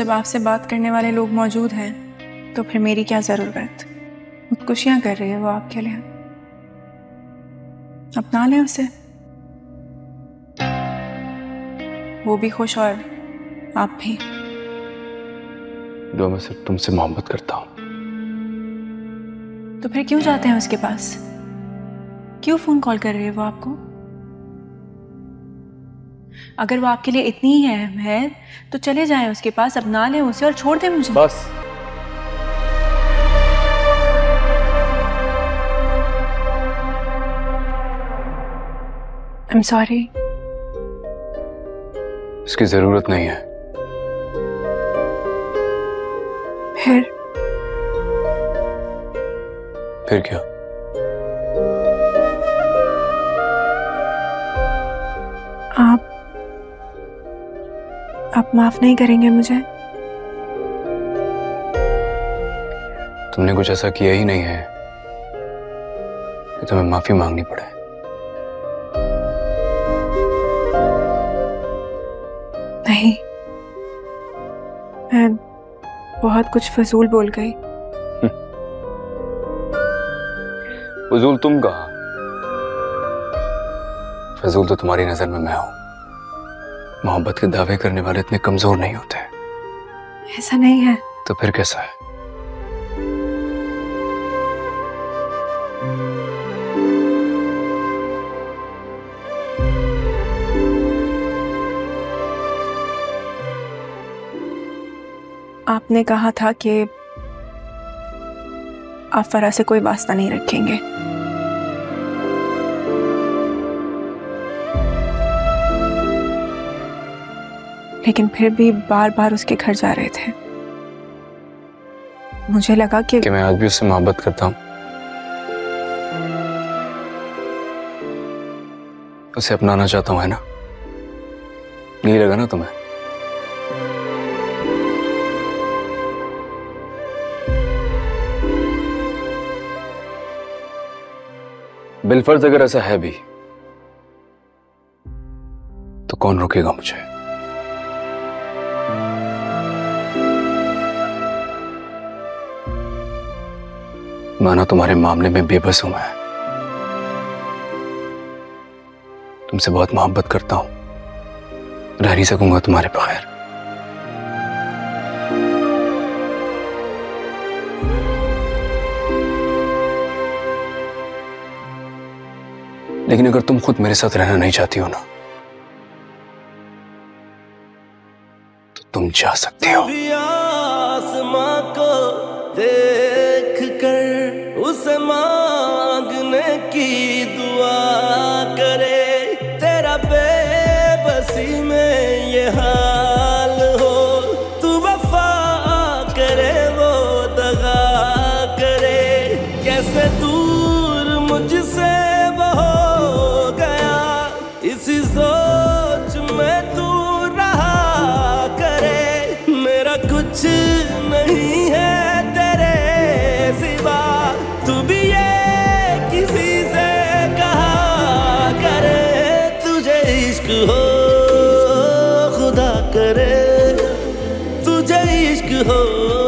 जब आपसे बात करने वाले लोग मौजूद हैं तो फिर मेरी क्या ज़रूरत। खुदकुशियाँ कर रही है वो आपके लिए, अपना लें उसे, वो भी खुश और आप भी। दो, मैं सिर्फ तुमसे मोहब्बत करता हूँ। तो फिर क्यों जाते हैं उसके पास, क्यों फोन कॉल कर रही है वो आपको? अगर वो आपके लिए इतनी ही अहम है तो चले जाएं उसके पास, अपना लें उसे और छोड़ दें मुझे बस। I'm sorry, इसकी जरूरत नहीं है। फिर क्या? आप माफ नहीं करेंगे मुझे? तुमने कुछ ऐसा किया ही नहीं है कि तुम्हें माफी मांगनी पड़े। नहीं, मैं बहुत कुछ फजूल बोल गई। फजूल तुम कहा, फजूल तो तुम्हारी नजर में मैं हूं। मोहब्बत के दावे करने वाले इतने कमजोर नहीं होते। ऐसा नहीं है तो फिर कैसा है? आपने कहा था कि आप फरा से कोई वास्ता नहीं रखेंगे। लेकिन फिर भी बार बार उसके घर जा रहे थे। मुझे लगा कि मैं आज भी उससे मोहब्बत करता हूँ, उसे अपनाना चाहता हूँ, है ना? नहीं लगा ना तुम्हें? बिलफर्ज अगर ऐसा है भी तो कौन रोकेगा मुझे? माना तुम्हारे मामले में बेबस हूं मैं, तुमसे बहुत मोहब्बत करता हूं, रह नहीं सकूंगा तुम्हारे बगैर। लेकिन अगर तुम खुद मेरे साथ रहना नहीं चाहती हो ना, तो तुम जा सकते हो। उसे मांगने की दुआ करे, तेरा बेबसी में ये हाल हो, तू वफा करे वो दगा करे, कैसे दूर मुझसे वो हो गया, इसी सोच में तू रहा करे, मेरा कुछ नहीं है तेरे सिवा, तू भी ये किसी से कहा करे, तुझे इश्क हो खुदा करे, तुझे इश्क हो।